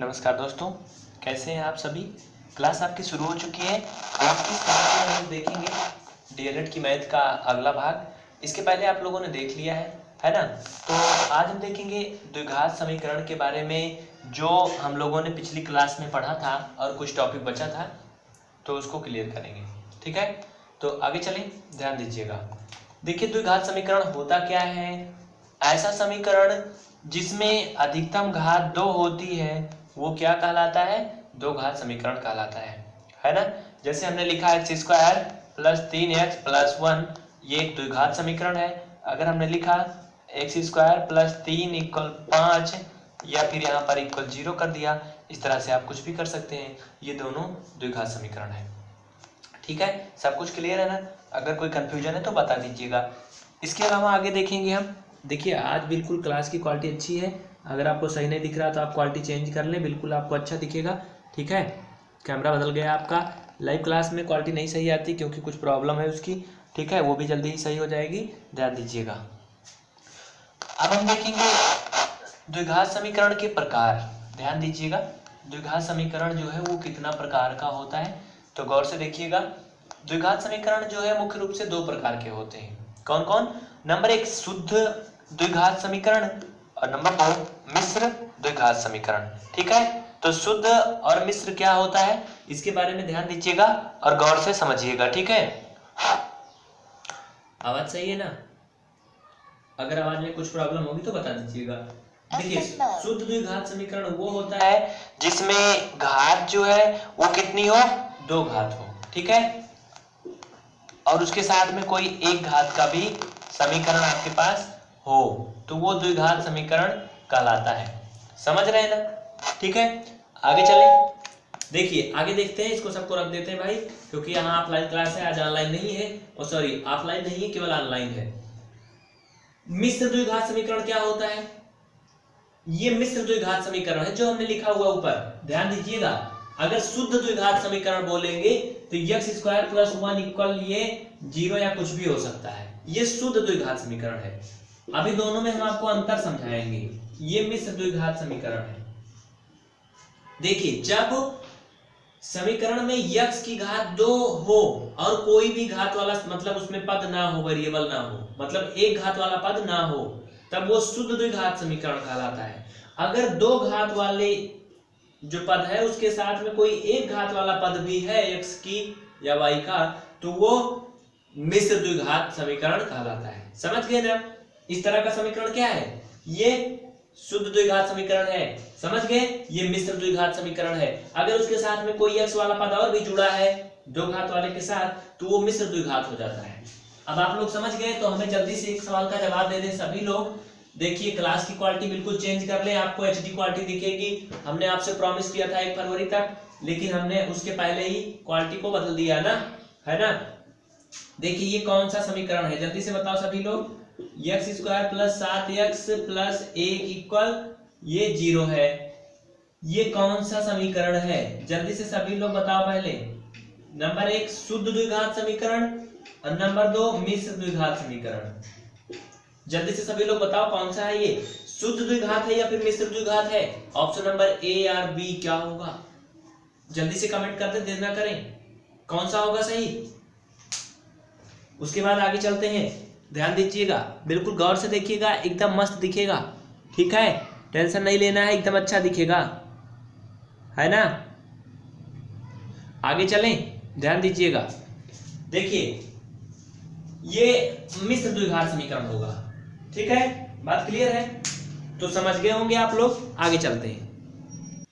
नमस्कार दोस्तों, कैसे हैं आप सभी। क्लास आपकी शुरू हो चुकी है। आप किस क्लास में हम देखेंगे डीएलएड की मैथ का अगला भाग। इसके पहले आप लोगों ने देख लिया है ना। तो आज हम देखेंगे द्विघात समीकरण के बारे में, जो हम लोगों ने पिछली क्लास में पढ़ा था और कुछ टॉपिक बचा था, तो उसको क्लियर करेंगे। ठीक है, तो आगे चलें, ध्यान दीजिएगा। देखिए, द्विघात समीकरण होता क्या है? ऐसा समीकरण जिसमें अधिकतम घात दो होती है, वो क्या कहलाता है? दो घात समीकरण कहलाता है ना। जैसे हमने लिखा है x square plus 3x plus 1, ये एक द्विघात समीकरण है। अगर हमने लिखा एक्स स्क्वायर प्लस 3 इक्वल 5, या फिर यहाँ पर इक्वल 0 कर दिया, इस तरह से आप कुछ भी कर सकते हैं। ये दोनों द्विघात समीकरण है। ठीक है, सब कुछ क्लियर है ना। अगर कोई कंफ्यूजन है तो बता दीजिएगा। इसके अलावा आगे देखेंगे हम। देखिए, आज बिल्कुल क्लास की क्वालिटी अच्छी है। अगर आपको सही नहीं दिख रहा तो आप क्वालिटी चेंज कर लें, बिल्कुल आपको अच्छा दिखेगा। ठीक है, कैमरा बदल गया आपका। लाइव क्लास में क्वालिटी नहीं सही आती क्योंकि कुछ प्रॉब्लम है उसकी। ठीक है, वो भी जल्दी ही सही हो जाएगी, ध्यान दीजिएगा। अब हम देखेंगे द्विघात समीकरण के प्रकार। ध्यान दीजिएगा, द्विघात समीकरण जो है वो कितना प्रकार का होता है, तो गौर से देखिएगा। द्विघात समीकरण जो है मुख्य रूप से दो प्रकार के होते हैं। कौन कौन? नंबर 1 शुद्ध द्विघात समीकरण और नंबर 2 मिश्र द्विघात समीकरण। ठीक है, तो शुद्ध और मिश्र क्या होता है, इसके बारे में ध्यान दीजिएगा और गौर से समझिएगा। ठीक है, आवाज सही है ना। अगर आवाज में कुछ प्रॉब्लम होगी तो बता दीजिएगा। देखिए, शुद्ध द्विघात समीकरण वो होता है जिसमें घात जो है वो कितनी हो? दो घात हो। ठीक है, और उसके साथ में कोई एक घात का भी समीकरण आपके पास हो, तो वो द्विघात समीकरण कहलाता है। समझ रहे हैं ना। ठीक है, आगे चलें। देखिए, आगे देखते हैं। इसको सबको रख देते हैं भाई, क्योंकि यहाँ ऑफलाइन क्लास है, आज ऑनलाइन नहीं है। और सॉरी, ऑफलाइन नहीं है, केवल ऑनलाइन है। मिश्र द्विघात समीकरण क्या होता है? ये मिश्र द्विघात समीकरण है जो हमने लिखा हुआ ऊपर, ध्यान दीजिएगा। अगर शुद्ध द्विघात समीकरण बोलेंगे तो x स्क्वायर प्लस 1 इक्वल ये 0 या कुछ भी हो सकता है। ये शुद्ध द्विघात समीकरण है। अभी दोनों में हम आपको अंतर समझाएंगे। ये मिश्र द्विघात समीकरण है। देखिए, जब समीकरण में x की घात 2 हो और कोई भी घात वाला, मतलब उसमें पद ना हो, वेरिएबल ना हो, मतलब एक घात वाला पद ना हो, तब वो शुद्ध द्विघात समीकरण कहलाता है। अगर दो घात वाले जो पद है उसके साथ में कोई एक घात वाला पद भी है x की या y का, तो वो मिश्र द्विघात समीकरण कहलाता है। समझ गए ना। इस तरह का समीकरण क्या है? ये शुद्ध द्विघात समीकरण है। समझ गए, ये मिश्र द्विघात समीकरण है। अगर उसके साथ में कोई x वाला पद और भी जुड़ा है दो घात वाले के साथ, तो वो मिश्र द्विघात हो जाता है। अब आप लोग समझ गए तो हमें जल्दी से एक सवाल का जवाब दे दें सभी लोग। देखिए, क्लास की क्वालिटी बिल्कुल चेंज कर ले, आपको एचडी क्वालिटी दिखेगी। हमने आपसे प्रॉमिस किया था 1 फरवरी तक, लेकिन हमने उसके पहले ही क्वालिटी को बदल दिया ना, है ना। देखिए, ये कौन सा समीकरण है, जल्दी से बताओ सभी लोग। x square plus 7x plus 1 equal ये 0 है। ये कौन सा समीकरण है, जल्दी से सभी लोग बताओ। पहले नंबर 1 शुद्ध द्विघात समीकरण और नंबर 2 मिश्र द्विघात समीकरण। जल्दी से सभी लोग बताओ, कौन सा है ये? शुद्ध द्विघात है या फिर मिश्र द्विघात है? ऑप्शन नंबर ए या बी क्या होगा, जल्दी से कमेंट कर दें, देर ना करें। कौन सा होगा सही? उसके बाद आगे चलते हैं, ध्यान दीजिएगा, बिल्कुल गौर से देखिएगा, एकदम मस्त दिखेगा। ठीक है, टेंशन नहीं लेना है, एकदम अच्छा दिखेगा, है ना। आगे चलें, ध्यान दीजिएगा। देखिए, ये मिश्र द्विघात समीकरण होगा। ठीक है, बात क्लियर है, तो समझ गए होंगे आप लोग। आगे चलते हैं।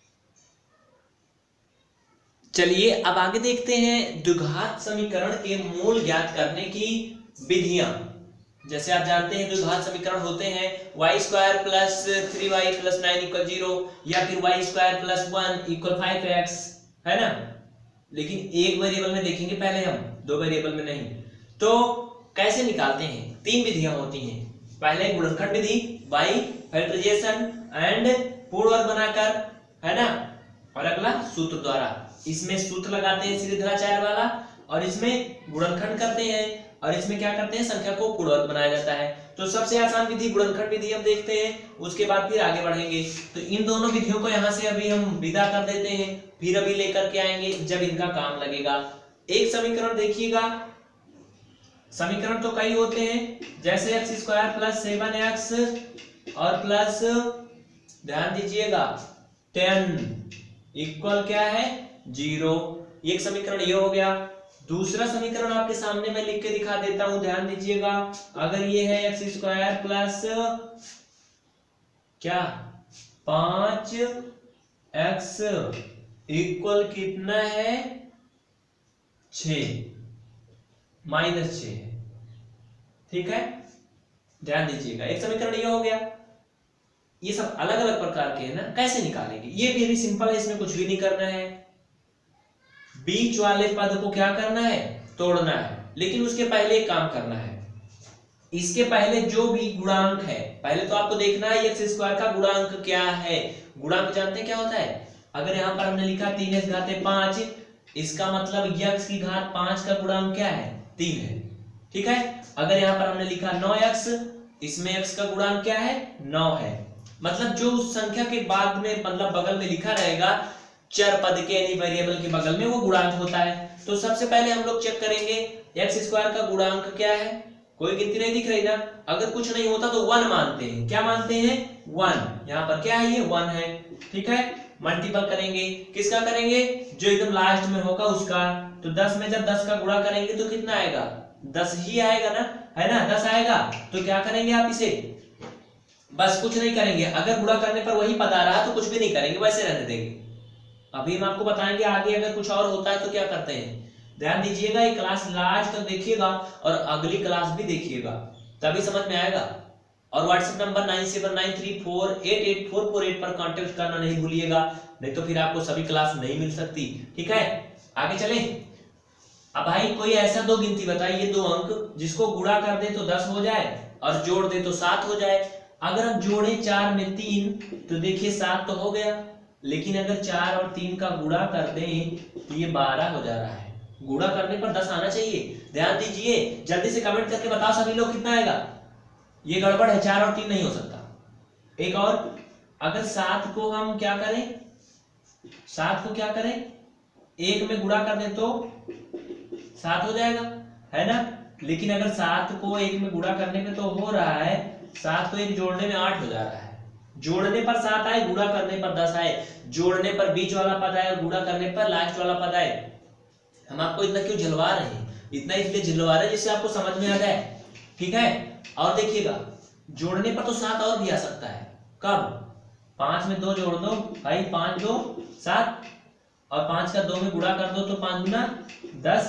चलिए, अब आगे देखते हैं द्विघात समीकरण के मूल ज्ञात करने की विधियां। जैसे आप जानते हैं, द्विघात समीकरण होते हैं y square plus 3y plus 9 equal 0, या फिर y square plus 1 equal 5x, है ना। लेकिन एक वेरिएबल में देखेंगे पहले हम, दो वेरिएबल में नहीं। तो कैसे निकालते हैं? 3 विधियां होती हैं। पहले गुणनखंड विधि बाई फैक्टराइजेशन एंड पूर्ण वर्ग बनाकर, है ना। और अगला सूत्र द्वारा, इसमें सूत्र लगाते हैं श्रीधराचार्य वाला, और इसमें गुणनखंड करते हैं, और इसमें क्या करते हैं, संख्या को पूर्ण वर्ग बनाया जाता है। तो सबसे आसान विधि गुणनखंड विधि हम देखते हैं, उसके बाद फिर आगे बढ़ेंगे। तो इन दोनों विधियों को यहाँ से अभी हम विदा कर देते हैं, फिर अभी लेकर के आएंगे जब इनका काम लगेगा। एक समीकरण देखिएगा, समीकरण तो कई होते हैं, जैसे एक्स स्क्वायर प्लस 7x और प्लस, ध्यान दीजिएगा, 10 इक्वल क्या है 0। एक समीकरण ये हो गया। दूसरा समीकरण आपके सामने मैं लिख के दिखा देता हूं, ध्यान दीजिएगा। अगर ये है एक्स स्क्वायर प्लस क्या 5x इक्वल कितना है 6 माइनस 6, ठीक है, ध्यान दीजिएगा। एक समीकरण ये हो गया। ये सब अलग अलग प्रकार के है ना, कैसे निकालेंगे? ये वेरी सिंपल है, इसमें कुछ भी नहीं करना है। बीच वाले पद को क्या करना है, तोड़ना है, लेकिन उसके पहले एक काम करना है। इसके पहले जो भी गुणांक है, पहले तो आपको देखना है एक्स स्क्वायर का गुणांक क्या है। गुणांक जानते हैं क्या होता है? अगर यहाँ पर हमने लिखा 3x घात 5, इसका मतलब x की घात 5 का गुणांक क्या है 3 है, ठीक है। अगर यहाँ पर हमने लिखा 9x, इसमें x का गुणांक क्या है 9 है, मतलब जो उस संख्या के बाद में मतलब बगल में लिखा रहेगा चर पद के यानी वेरिएबल के बगल में वो गुणांक होता है। तो सबसे पहले हम लोग चेक करेंगे एक्स स्क्वायर का गुणांक क्या है। कोई गिनती नहीं दिख रही ना, अगर कुछ नहीं होता तो 1 मानते हैं। क्या मानते हैं 1। यहाँ पर क्या है ये 1 है, ठीक है। मल्टीपल करेंगे, किसका करेंगे जो एकदम लास्ट में होगा उसका। तो 10 में जब 10 का गुणा करेंगे तो कितना आएगा 10 ही आएगा ना, है ना 10 आएगा। तो क्या करेंगे आप इसे, बस कुछ नहीं करेंगे। अगर गुणा करने पर वही पद आ रहा तो कुछ भी नहीं करेंगे, वैसे रहने देंगे। अभी हम आपको बताएंगे आगे अगर कुछ और होता है तो क्या करते हैं। ध्यान दीजिएगा, ये क्लास लास्ट तक देखिएगा और अगली क्लास भी देखिएगा, तभी समझ में आएगा। और व्हाट्सएप नंबर 9793488448 पर कांटेक्ट करना नहीं भूलिएगा, नहीं तो फिर आपको सभी क्लास नहीं मिल सकती, ठीक है। आगे चलें। अब भाई कोई ऐसा दो गिनती बताइए, दो अंक जिसको गुणा कर दे तो 10 हो जाए और जोड़ दे तो 7 हो जाए। अगर हम जोड़े 4 में 3 तो देखिए 7 तो हो गया, लेकिन अगर 4 और 3 का गुणा कर दें तो ये 12 हो जा रहा है। गुणा करने पर 10 आना चाहिए। ध्यान दीजिए, जल्दी से कमेंट करके बताओ सभी लोग कितना आएगा। ये गड़बड़ है, 4 और 3 नहीं हो सकता। एक और, अगर 7 को हम क्या करें, 7 को क्या करें 1 में गुणा कर दें तो 7 हो जाएगा, है ना। लेकिन अगर 7 को 1 में गुणा करने पे तो हो रहा है, 7 को 1 जोड़ने में 8 हो जा रहा है। जोड़ने पर 7 आए, गुणा करने पर 10 आए। जोड़ने पर बीच वाला पद आए और गुणा करने पर लास्ट वाला पद आए। हम आपको इतना क्यों झलवा रहे हैं, इतना इसलिए झलवा रहे हैं जिससे आपको समझ में आ जाए, ठीक है। और देखिएगा, जोड़ने पर तो 7 और भी आ सकता है। कब 5 में 2 जोड़ दो भाई, 5 2 7 और 5 का 2 में गुणा कर दो तो 5 गुना 10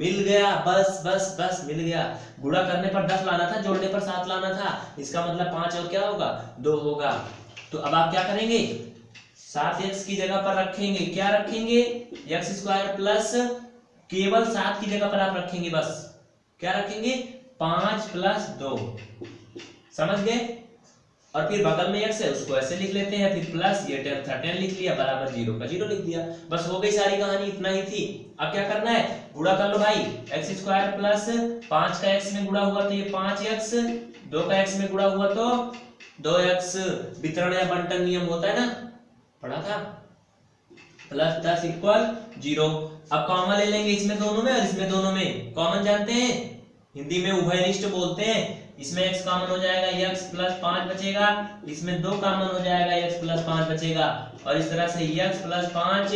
मिल गया। बस बस बस मिल गया। गुणा करने पर 10 लाना था, जोड़ने पर 7 लाना था, इसका मतलब 5 और 2 होगा। तो अब आप क्या करेंगे, 7x की जगह पर रखेंगे, क्या रखेंगे एक्स स्क्वायर प्लस, केवल 7 की जगह पर आप रखेंगे, बस क्या रखेंगे 5 प्लस 2, समझ गए। और फिर बगल में x है उसको ऐसे लिख लेते हैं, फिर प्लस ये 10 लिख लिया बराबर 0 का 0 लिख दिया। बस हो गई सारी कहानी, इतना ही थी। अब क्या करना है, गुणा कर लो भाई। एक्स स्क्वायर प्लस 5 का x में गुणा हुआ तो ये 5x, 2 का x में गुणा हुआ तो 2x। वितरण या बंटन नियम होता है ना, पढ़ा था। Plus 10 equal 0। अब कॉमन ले लेंगे इसमें दोनों में और इसमें दोनों में। कॉमन जानते हैं हिंदी में उभयनिष्ठ बोलते हैं। इसमें x कॉमन हो जाएगा, x प्लस 5 बचेगा। इसमें 2 कॉमन हो जाएगा, x प्लस 5 बचेगा। और इस तरह से x प्लस 5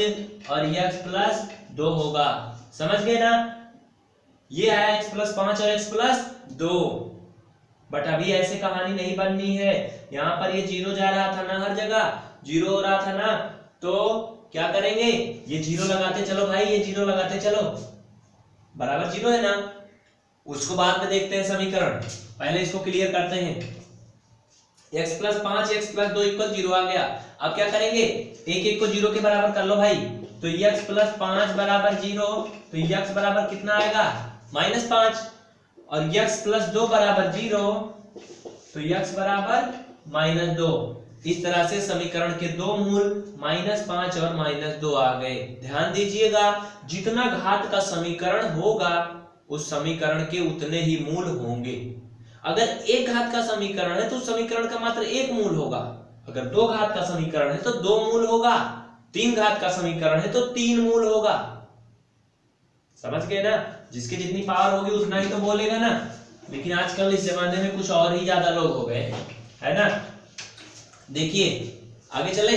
और x प्लस 2 होगा, समझ गए ना। ये आया x प्लस 5 और x प्लस 2। बट अभी ऐसे कहानी नहीं बननी है। यहाँ पर ये 0 जा रहा था ना, हर जगह 0 हो रहा था ना, तो क्या करेंगे, ये 0 लगाते चलो भाई, ये 0 लगाते चलो, बराबर 0 है ना। उसको बाद में देखते हैं समीकरण, पहले इसको क्लियर करते हैं। x plus 5x plus 2 equal 0 आ गया। अब क्या करेंगे, 1 को 0 के बराबर कर लो भाई, तो x प्लस 5 बराबर 0, तो x बराबर कितना आएगा -5 और x प्लस 2 बराबर 0, तो x बराबर -2। इस तरह से समीकरण के दो मूल -5 और -2 आ गए। ध्यान दीजिएगा, जितना घात का समीकरण होगा उस समीकरण के उतने ही मूल होंगे। अगर एक घात का समीकरण है तो उस समीकरण का मात्र एक मूल होगा, अगर दो घात का समीकरण है तो दो मूल होगा, तीन घात का समीकरण है तो तीन मूल होगा। समझ गए ना, जिसकी जितनी पावर होगी उतना ही तो बोलेगा ना। लेकिन आजकल इस जमाने में कुछ और ही ज्यादा लोग हो गए है ना। देखिए आगे चले,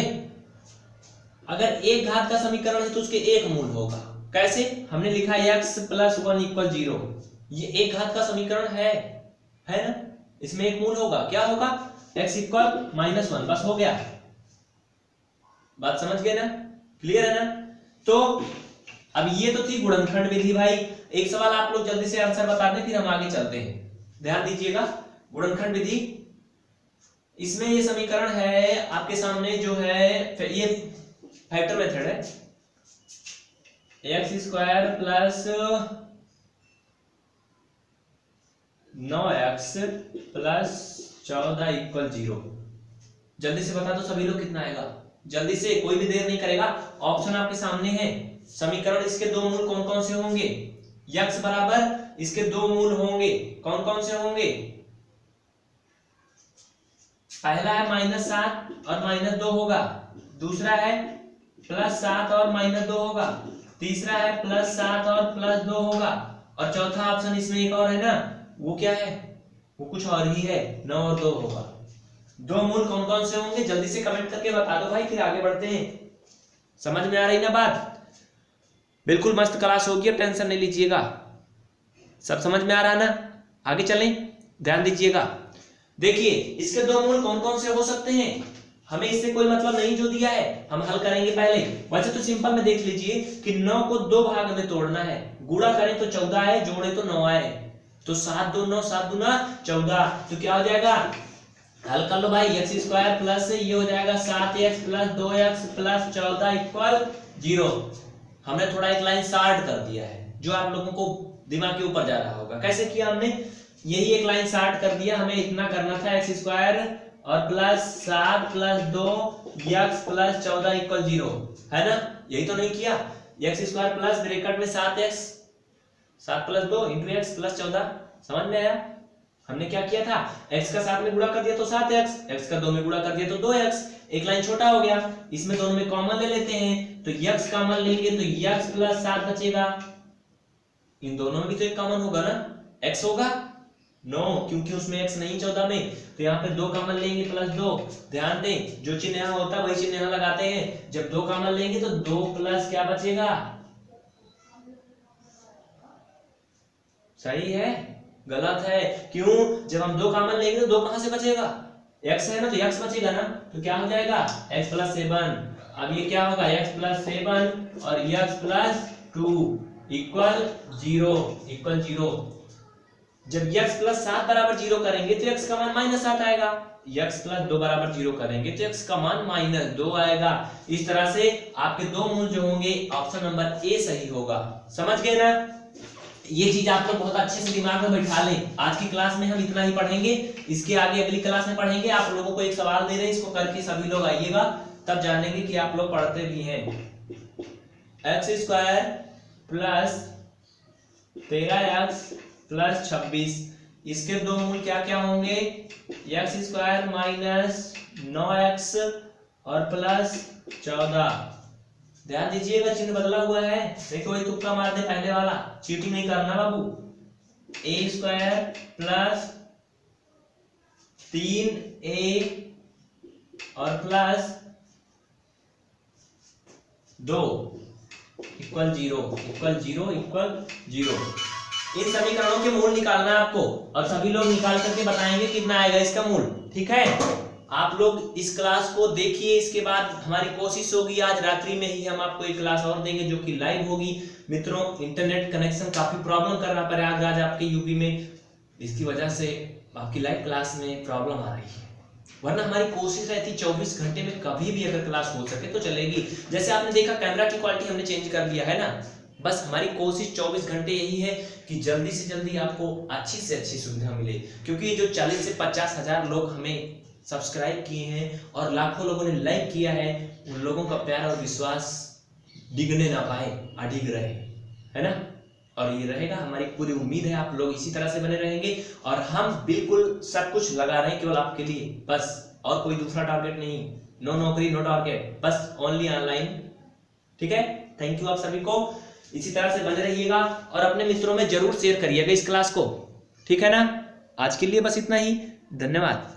अगर एक घात का समीकरण है तो उसके एक मूल होगा। कैसे, हमने लिखा x plus one equal zero, ये एक घात का समीकरण है ना, इसमें एक मूल होगा। क्या होगा, एक्स इक्वल माइनस वन, बस हो गया। बात समझ गए ना, क्लियर है ना। तो अब ये तो थी गुणनखंड विधि भाई। एक सवाल आप लोग जल्दी से आंसर बता दें, फिर हम आगे चलते हैं। ध्यान दीजिएगा, गुणनखंड विधि, इसमें ये समीकरण है आपके सामने जो है, ये फैक्टर मेथड है, x square plus 9x plus 14 equal zero. जल्दी से बता दो सभी लोग कितना आएगा, जल्दी से, कोई भी देर नहीं करेगा। ऑप्शन आपके सामने है, समीकरण इसके दो मूल कौन कौन से होंगे, यक्स बराबर इसके दो मूल होंगे, कौन कौन से होंगे, पहला है माइनस 7 और माइनस 2 होगा, दूसरा है प्लस 7 और माइनस 2 होगा, तीसरा है प्लस 7 और प्लस 2 होगा, और चौथा ऑप्शन इसमें एक और है ना, वो क्या है, वो कुछ और ही है, 9 और 2 होगा। दो मूल कौन कौन से होंगे जल्दी से कमेंट करके बता दो भाई, फिर आगे बढ़ते हैं। समझ में आ रही ना बात, बिल्कुल मस्त क्लास होगी, अब टेंशन नहीं लीजिएगा। सब समझ में आ रहा है ना, आगे चलें, ध्यान दीजिएगा। देखिए इसके दो मूल कौन कौन से हो सकते हैं, हमें इससे कोई मतलब नहीं जो दिया है, हम हल करेंगे पहले। वैसे तो सिंपल में देख लीजिए कि 9 को दो भाग में तोड़ना है, गुणा करें तो 14 है, जोड़े तो 9 आए, तो 7 2 9, 7 दूना 14, तो क्या हो जाएगा, हल कर लो भाई, एक्स स्क्वायर प्लस ये हो जाएगा 7x plus 2x plus 14 equal zero. हमने थोड़ा एक लाइन शार्ट कर दिया है, जो आप लोगों को दिमाग के ऊपर जा रहा होगा। कैसे किया हमने, यही एक लाइन शार्ट कर दिया, हमें इतना करना था, एक्स स्क्वायर और plus 7 plus 2 x plus 14 equal zero, है ना। यही तो नहीं किया, एक्स स्क्वायर प्लस ब्रैकेट में 7x, 7 plus 2 into x plus 14। समझ में आया, हमने क्या किया था, x का 7 में गुणा कर दिया तो 7x, x का 2 में गुणा कर दिया तो 2x, एक लाइन छोटा हो गया, इसमें दोनों में कॉमन ले लेते हैं, तो x कॉमन लेंगे तो x प्लस 7 बचेगा, इन दोनों में भी तो एक कॉमन होगा ना, x होगा 9, क्योंकि उसमें x नहीं 14 में, तो यहाँ पे 2 कॉमन लेंगे प्लस 2, ध्यान दें जो चिन्ह यहाँ होता है वही चिन्ह यहाँ लगाते हैं, जब 2 कॉमन लेंगे तो 2 प्लस क्या बचेगा, सही है गलत है, क्यों, जब हम 2 कॉमन लेंगे तो 2 कहां से बचेगा, x है ना, तो x बचेगा ना, तो क्या हो जाएगा x प्लस 7। अब ये क्या होगा, x प्लस 7 और x plus 2 equal zero, equal zero. जब x प्लस 7 बराबर जीरो करेंगे तो x का मान माइनस 7 आएगा, x प्लस 2 बराबर जीरो करेंगे तो x का मान माइनस 2 आएगा। इस तरह से आपके दो मूल जो होंगे, ऑप्शन नंबर ए सही होगा। समझ गए ना, ये चीज आप लोग बहुत अच्छे से दिमाग में बैठा लें। आज की क्लास में हम इतना ही पढ़ेंगे, इसके आगे अगली क्लास में पढ़ेंगे। आप लोगों को एक सवाल दे रहे हैं, इसको करके सभी लोग आइएगा, तब जानेंगे कि आप लोग पढ़ते भी हैं। X square plus 13x plus 26, इसके दो मूल क्या क्या होंगे, एक्स स्क्वायर माइनस 9x और प्लस 14। ध्यान दीजिएगा चिन्ह बदला हुआ है, देखो ये तुक्का मार दे पहले वाला, चीटिंग नहीं करना बाबू। ए स्क्वायर प्लस 3a और plus 2 equal zero, equal zero, equal zero. इन समीकरणों के मूल निकालना आपको, और सभी लोग निकाल करके बताएंगे कितना आएगा इसका मूल, ठीक है। आप लोग इस क्लास को देखिए, इसके बाद हमारी कोशिश होगी आज रात्रि में ही हम आपको एक क्लास और देंगे जो कि लाइव होगी। मित्रों इंटरनेट कनेक्शन काफ़ी प्रॉब्लम कर रहा है प्रयागराज आपके यूपी में, इसकी वजह से आपकी लाइव क्लास में प्रॉब्लम आ रही है, वरना हमारी कोशिश रहती 24 घंटे में कभी भी अगर क्लास हो सके तो चलेगी। जैसे आपने देखा कैमरा की क्वालिटी हमने चेंज कर दिया है ना, बस हमारी कोशिश 24 घंटे यही है कि जल्दी से जल्दी आपको अच्छी से अच्छी सुविधा मिले, क्योंकि जो 40 से 50 हज़ार लोग हमें सब्सक्राइब किए हैं और लाखों लोगों ने लाइक किया है, उन लोगों का प्यार और विश्वास डिगने ना पाए, अडिग रहे, है ना। और ये रहेगा हमारी पूरी उम्मीद है आप लोग इसी तरह से बने रहेंगे और हम बिल्कुल सब कुछ लगा रहे हैं केवल आपके लिए बस, और कोई दूसरा टारगेट नहीं, नो नौकरी नो टारगेट, बस ओनली ऑनलाइन। ठीक है, थैंक यू आप सभी को, इसी तरह से बने रहिएगा और अपने मित्रों में जरूर शेयर करिएगा इस क्लास को। ठीक है ना, आज के लिए बस इतना ही, धन्यवाद।